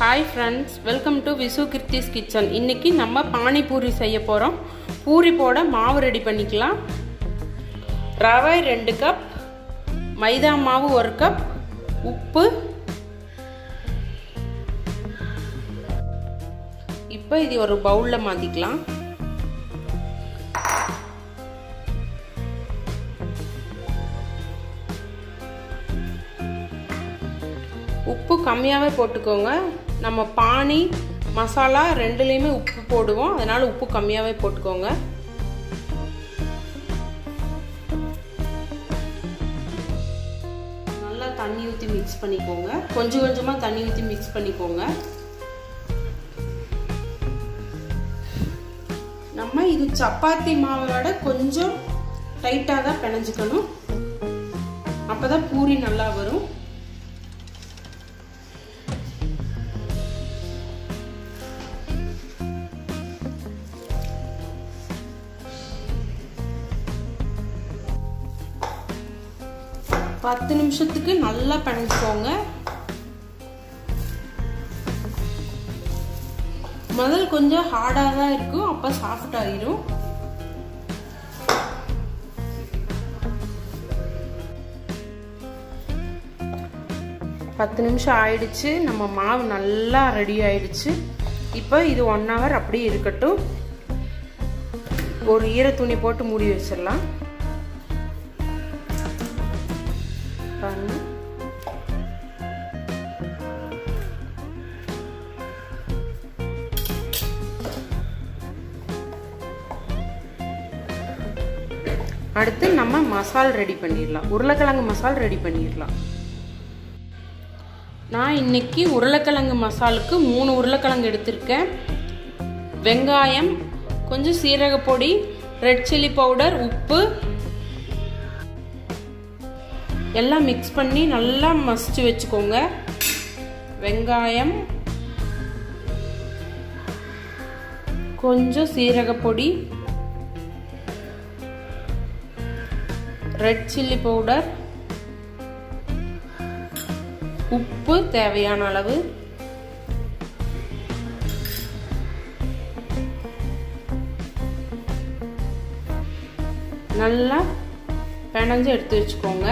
Hi friends, welcome to Visukiruthi's Kitchen. இன்னைக்கு நம்ம பானி பூரி செய்ய போறோம். பூரி போட மாவு ரெடி பண்ணிக்கலாம். ரவை 2 கப், மைதா மாவு 1 கப், உப்பு. இப்போ இது ஒரு பவுல்ல மாத்திக்கலாம். உப்பு கம்மியாவே போட்டுக்கோங்க. நம்ம பானி மசாலா ரெண்டுலயுமே உப்பு போடுவோம். அதனால உப்பு கம்மியாவே போட்டுக்கோங்க. நல்லா தண்ணி ஊத்தி மிக்ஸ் பண்ணிக்கோங்க. கொஞ்சம் கொஞ்சமா தண்ணி ஊத்தி மிக்ஸ் பண்ணிக்கோங்க. நம்ம இது சப்பாத்தி மாவோட கொஞ்சம் டைட்டா தான் பிணைஞ்சுக்கணும். அப்பதான் பூரி நல்லா வரும். Put them shut the gun, Allah Panasonga Mother Kunja hard as I go up a soft iron. Pathanimsha Idichi, Namamav, Nalla, ready Idichi. Ipa is 1 hour up the irkato or here at Tunipot Muriusella. அடுத்து நம்ம மசால் ready பண்ணிரலாம். உருளைக்கிழங்கு மசால் ready பண்ணிரலாம். நான் இன்னைக்கு உருளைக்கிழங்கு மசாலுக்கு 3 உருளைக்கிழங்கு எடுத்துர்க்கேன். வெங்காயம், கொஞ்சம் சீரக பொடி, ரெட் சில்லி பவுடர், உப்பு எல்லாம் mix பண்ணி நல்லா மசிச்சு வெச்சுக்கோங்க. வெங்காயம், கொஞ்சம் சீரக பொடி, ரெட் சில்லி பவுடர், உப்பு தேவையான அளவு. நல்லா பெனஞ்சு எடுத்து வெச்சுக்கோங்க.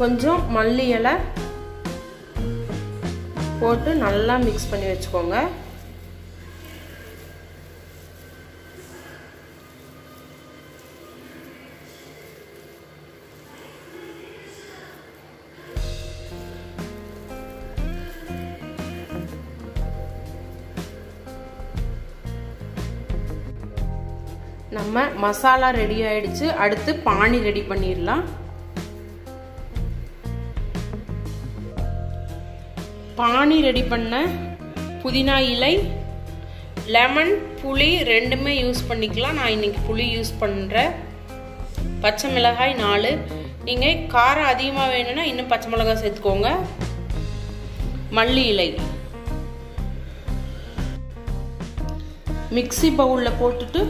கொஞ்சம் மல்லி இலை போட்டு நல்லா mix பண்ணி வெச்சுக்கோங்க. நம்ம மசாலா ரெடி ஆயிடுச்சு. அடுத்து பானி ரெடி பண்ணிரலாம். பானி ரெடி பண்ண புதினா இலை, லெமன், புளி ரெண்டுமே யூஸ் பண்ணிக்கலாம். நான் இன்னைக்கு புளி யூஸ் பண்றேன். பச்சை மிளகாய் 4. நீங்க காரம் அதிகமா வேணும்னா இன்னும் பச்சை மிளகாய் சேர்த்துக்கோங்க. மல்லி இலை மிக்ஸி பவுல்ல போட்டுட்டு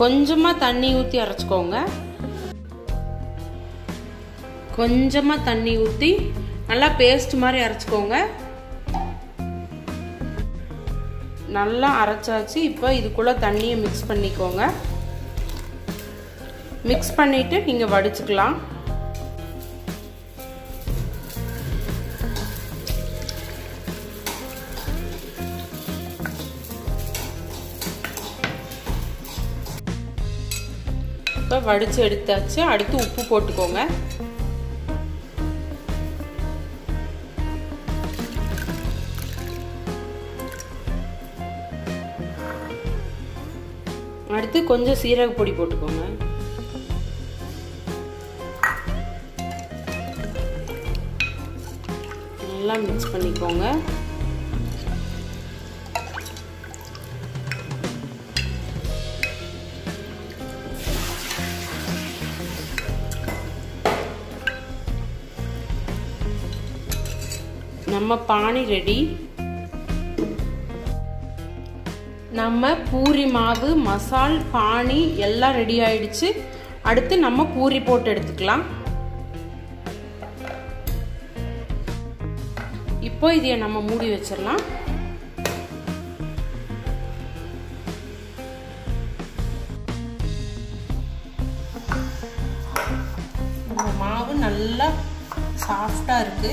கொஞ்சமா தண்ணி ஊத்தி அரைச்சுக்கோங்க. கொஞ்சமா தண்ணி ஊத்தி நல்லா பேஸ்ட் மாதிரி அரைச்சுக்கோங்க. நல்லா அரைச்சாச்சு. இப்போ இதுக்குள்ள தண்ணியை மிக்ஸ் பண்ணிக்கோங்க. மிக்ஸ் பண்ணிட்டு நீங்க வடிச்சுக்கலாம். இப்போ வடிச்சு எடுத்தாச்சு. அடுத்து உப்பு போட்டுக்கோங்க. அடுத்து கொஞ்சம் சீரக பொடி போட்டுக்கோங்க. நல்லா மிக்ஸ் பண்ணிக்கோங்க. நம்ம பானி ரெடி. நம்ம பூரி மாவு மசால் பானி எல்லாம் ரெடி ஆயிடுச்சு. அடுத்து நம்ம பூரி போட்டு எடுத்துக்கலாம். இப்போ இதை நம்ம மூடி வச்சிடலாம். நம்ம மாவு நல்லா சாஃப்டா இருக்கு.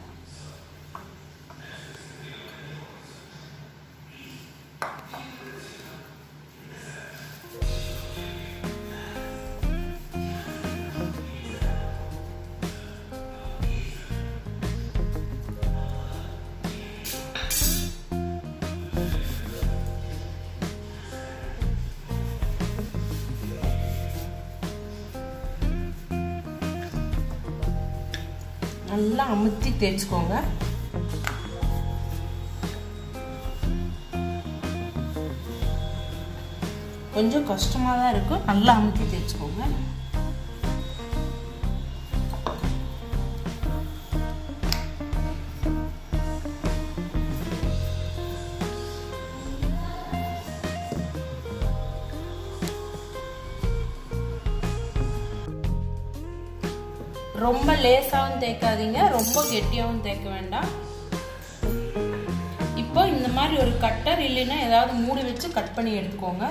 நல்லா அமுத்தி தேய்ச்சிக்கோங்க. கொஞ்சம் கஷ்டமா தான் இருக்கும், நல்லா அமுத்தி தேய்ச்சிக்கோங்க. ரொம்ப லேசாகவும் தேய்க்காதீங்க, ரொம்ப கெட்டியாகவும் தேய்க்க வேண்டாம். இப்போ இந்த மாதிரி ஒரு கட்டர் இல்லைன்னா ஏதாவது மூடி வச்சு கட் பண்ணி எடுத்துக்கோங்க.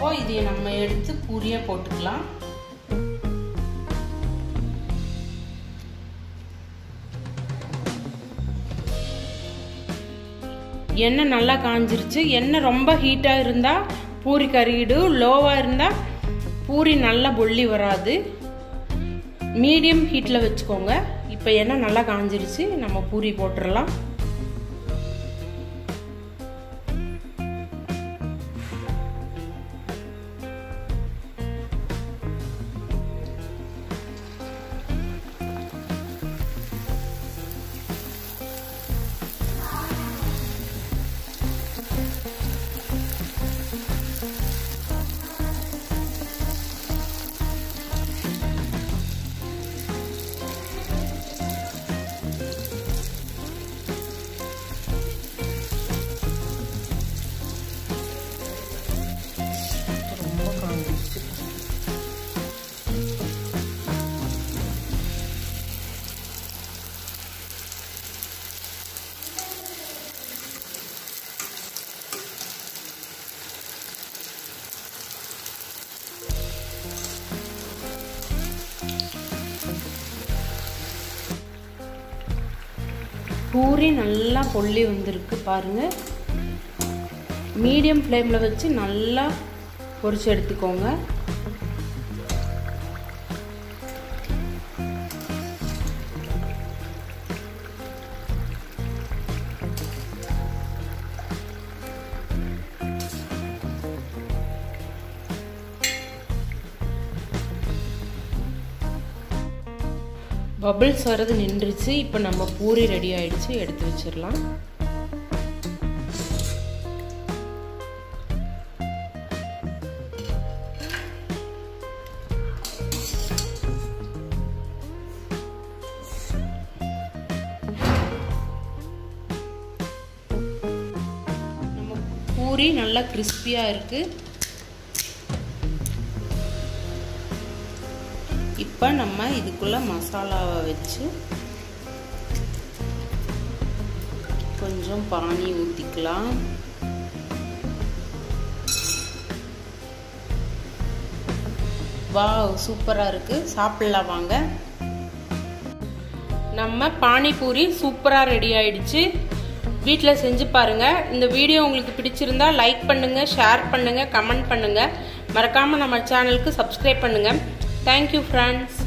இப்போ இதை நம்ம எடுத்து பூரிய போட்டுக்கலாம். எண்ணெய் நல்லா காஞ்சிருச்சு. எண்ணெய் ரொம்ப ஹீட்டா இருந்தா பூரி கறியிடும், லோவா இருந்தா பூரி நல்லா பொள்ளி வராது. மீடியம் ஹீட்ல வச்சுக்கோங்க. இப்போ எண்ணெய் நல்லா காஞ்சிருச்சு, நம்ம பூரி போட்டுடலாம். பூரி நல்லா பொள்ளி வந்திருக்கு பாருங்க. மீடியம் ஃப்ளேமில் வச்சு நல்லா பொரிச்சு எடுத்துக்கோங்க. பபிள்ஸ் வரது நின்றுச்சு. இப்போ நம்ம பூரி ரெடி ஆயிடுச்சு, எடுத்து வச்சிடலாம். பூரி நல்லா கிறிஸ்பியா இருக்கு. இப்போ நம்ம இதுக்குள்ள மசாலாவை வச்சு கொஞ்சம் பானி ஊத்திக்கலாம். வாவ், சூப்பரா இருக்கு, சாப்பிடலாம் வாங்க. நம்ம பானி பூரி சூப்பரா ரெடி ஆயிடுச்சு. வீட்டில் செஞ்சு பாருங்க. இந்த வீடியோ உங்களுக்கு பிடிச்சிருந்தா லைக் பண்ணுங்க, ஷேர் பண்ணுங்க, கமெண்ட் பண்ணுங்க. மறக்காம நம்ம சேனலுக்கு சப்ஸ்கிரைப் பண்ணுங்க. Thank you friends.